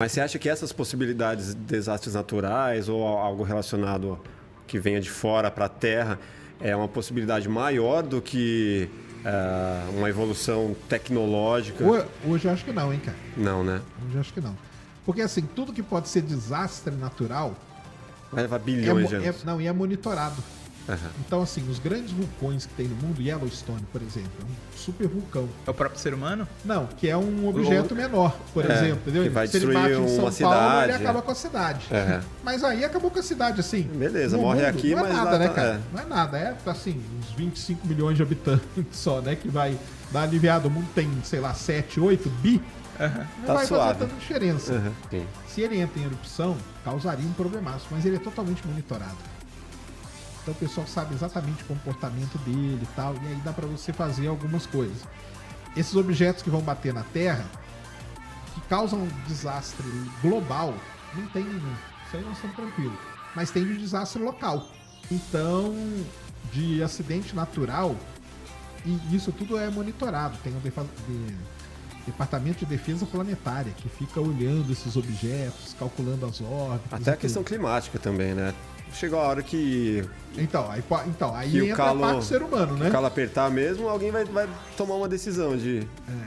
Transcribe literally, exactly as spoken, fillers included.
Mas você acha que essas possibilidades de desastres naturais ou algo relacionado que venha de fora para a Terra é uma possibilidade maior do que uh, uma evolução tecnológica? Hoje eu acho que não, hein, cara? Não, né? Hoje eu acho que não. Porque, assim, tudo que pode ser desastre natural... Vai levar bilhões é, de anos. É, não, e é monitorado. Uhum. Então, assim, os grandes vulcões que tem no mundo, Yellowstone, por exemplo, é um super vulcão. É o próprio ser humano? Não, que é um objeto o... menor, por é, exemplo. Entendeu? Que vai Se destruir ele bate em São uma Paulo, cidade. Ele acaba com a cidade. É. Mas aí acabou com a cidade, assim. Beleza, morre mundo, aqui, não é mas... Nada, lá, né, cara? É. Não é nada, é, assim, uns vinte e cinco milhões de habitantes só, né? Que vai dar aliviado. O mundo tem, sei lá, sete, oito bi. Uhum. Não tá vai suave. fazer tanta diferença. Uhum. Okay. Se ele entra em erupção, causaria um problemaço, mas ele é totalmente monitorado. Então o pessoal sabe exatamente o comportamento dele e tal, e aí dá pra você fazer algumas coisas. Esses objetos que vão bater na Terra, que causam um desastre global, não tem nenhum. Isso aí nós estamos tranquilos. Mas tem de desastre local. Então, de acidente natural, e isso tudo é monitorado. Tem um defasado. De... Departamento de Defesa Planetária, que fica olhando esses objetos, calculando as órbitas. Até a questão tudo. climática também, né? Chegou a hora que... Então, aí, então, aí entra o calo, a parte do ser humano, né? Se o calo apertar mesmo, alguém vai, vai tomar uma decisão de... É,